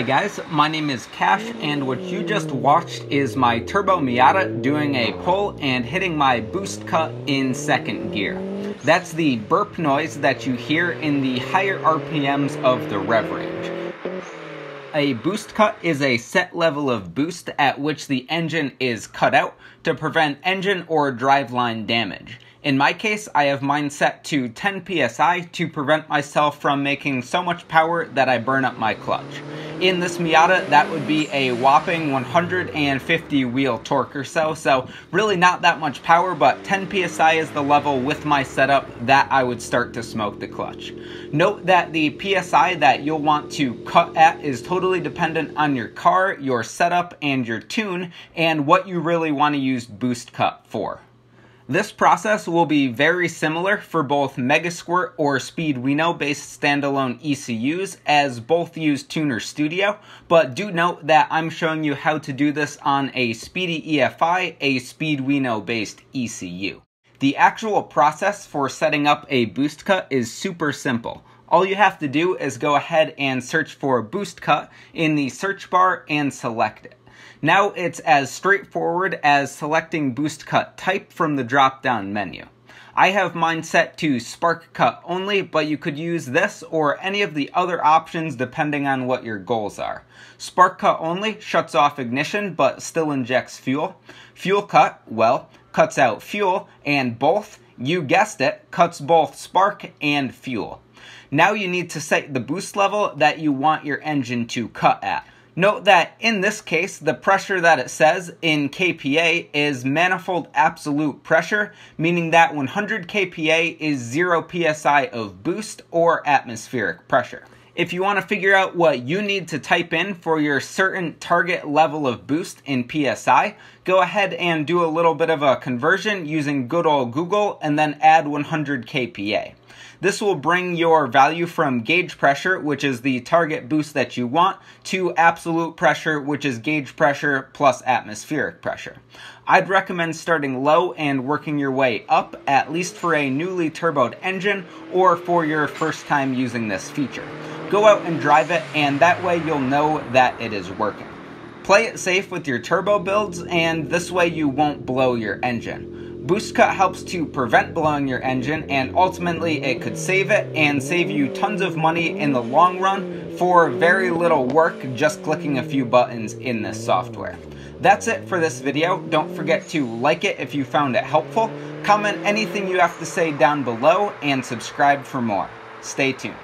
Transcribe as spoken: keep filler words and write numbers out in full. Hi guys, my name is Cash, and what you just watched is my turbo Miata doing a pull and hitting my boost cut in second gear. That's the burp noise that you hear in the higher R P Ms of the rev range. A boost cut is a set level of boost at which the engine is cut out to prevent engine or driveline damage. In my case, I have mine set to ten P S I to prevent myself from making so much power that I burn up my clutch. In this Miata, that would be a whopping one hundred fifty wheel torque or so, so really not that much power, but ten P S I is the level with my setup that I would start to smoke the clutch. Note that the P S I that you'll want to cut at is totally dependent on your car, your setup, and your tune, and what you really want to use boost cut for. This process will be very similar for both Megasquirt or Speeduino based standalone E C Us, as both use Tuner Studio, but do note that I'm showing you how to do this on a Speedy E F I, a Speeduino based E C U. The actual process for setting up a boost cut is super simple. All you have to do is go ahead and search for boost cut in the search bar and select it. Now it's as straightforward as selecting boost cut type from the drop-down menu. I have mine set to spark cut only, but you could use this or any of the other options depending on what your goals are. Spark cut only shuts off ignition but still injects fuel. Fuel cut, well, cuts out fuel, and both, you guessed it, cuts both spark and fuel. Now you need to set the boost level that you want your engine to cut at. Note that in this case, the pressure that it says in K P A is manifold absolute pressure, meaning that one hundred K P A is zero P S I of boost or atmospheric pressure. If you want to figure out what you need to type in for your certain target level of boost in P S I, go ahead and do a little bit of a conversion using good old Google and then add one hundred K P A. This will bring your value from gauge pressure, which is the target boost that you want, to absolute pressure, which is gauge pressure plus atmospheric pressure. I'd recommend starting low and working your way up, at least for a newly turboed engine or for your first time using this feature. Go out and drive it, and that way you'll know that it is working. Play it safe with your turbo builds, and this way you won't blow your engine. Boost cut helps to prevent blowing your engine, and ultimately it could save it and save you tons of money in the long run for very little work just clicking a few buttons in this software. That's it for this video. Don't forget to like it if you found it helpful, comment anything you have to say down below, and subscribe for more. Stay tuned.